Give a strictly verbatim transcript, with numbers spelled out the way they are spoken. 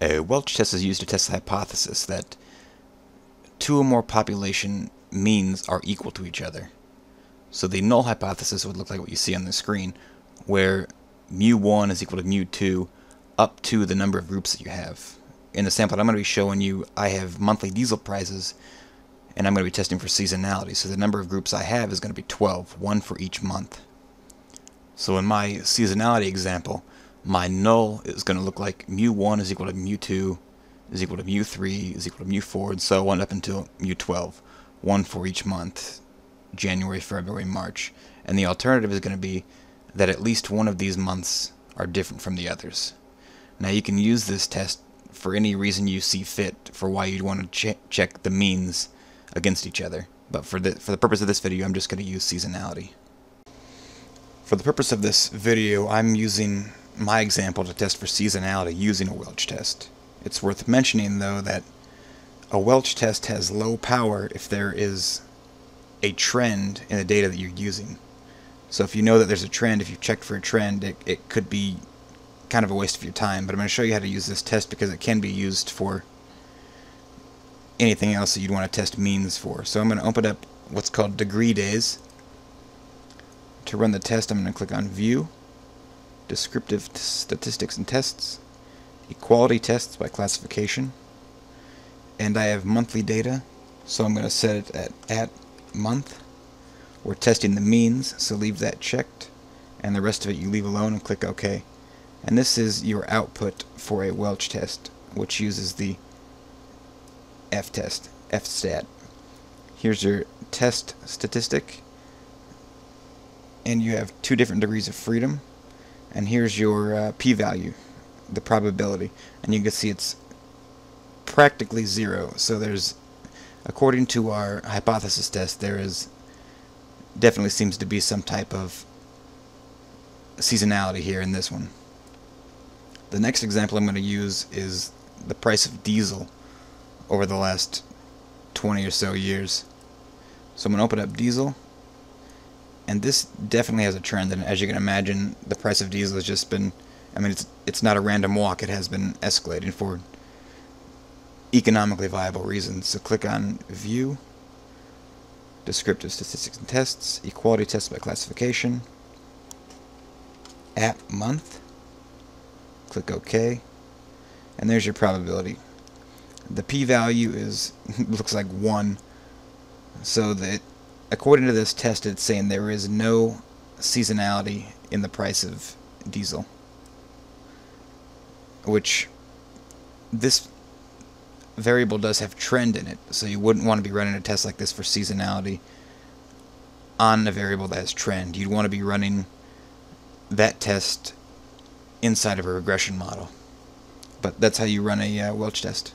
A Welch test is used to test the hypothesis that two or more population means are equal to each other. So the null hypothesis would look like what you see on the screen, where mu one is equal to mu two up to the number of groups that you have. In the sample that I'm going to be showing you, I have monthly diesel prices, and I'm going to be testing for seasonality. So the number of groups I have is going to be twelve, one for each month. So in my seasonality example, my null is going to look like mu one is equal to mu two is equal to mu three is equal to mu four, and so on up until mu twelve, one for each month, January, February, March. And the alternative is going to be that at least one of these months are different from the others. Now you can use this test for any reason you see fit for why you'd want to che check the means against each other. But for the, for the purpose of this video, I'm just going to use seasonality. For the purpose of this video, I'm using my example to test for seasonality using a Welch test. It's worth mentioning, though, that a Welch test has low power if there is a trend in the data that you're using. So if you know that there's a trend, if you've checked for a trend, it, it could be kind of a waste of your time. But I'm going to show you how to use this test because it can be used for anything else that you'd want to test means for. So I'm going to open up what's called Degree Days. To run the test, I'm going to click on View, Descriptive Statistics and Tests, Equality Tests by Classification, and I have monthly data, so I'm going to set it at, at month. We're testing the means, so leave that checked, and the rest of it you leave alone and click OK. And this is your output for a Welch test, which uses the F-test, F-stat. Here's your test statistic, and you have two different degrees of freedom, and here's your uh, p-value, the probability, and you can see it's practically zero. So there's, according to our hypothesis test, there is definitely seems to be some type of seasonality here in this one. The next example I'm going to use is the price of diesel over the last twenty or so years. So I'm going to open up diesel, and this definitely has a trend, and as you can imagine, the price of diesel has just been, I mean, it's it's not a random walk, it has been escalating for economically viable reasons. So click on View, Descriptive Statistics and Tests, Equality Tests by Classification, at month, click OK, and there's your probability. The p-value is looks like one, so that according to this test it's saying there is no seasonality in the price of diesel, which this variable does have trend in it, so you wouldn't want to be running a test like this for seasonality on a variable that has trend. You'd want to be running that test inside of a regression model, but that's how you run a uh, Welch test.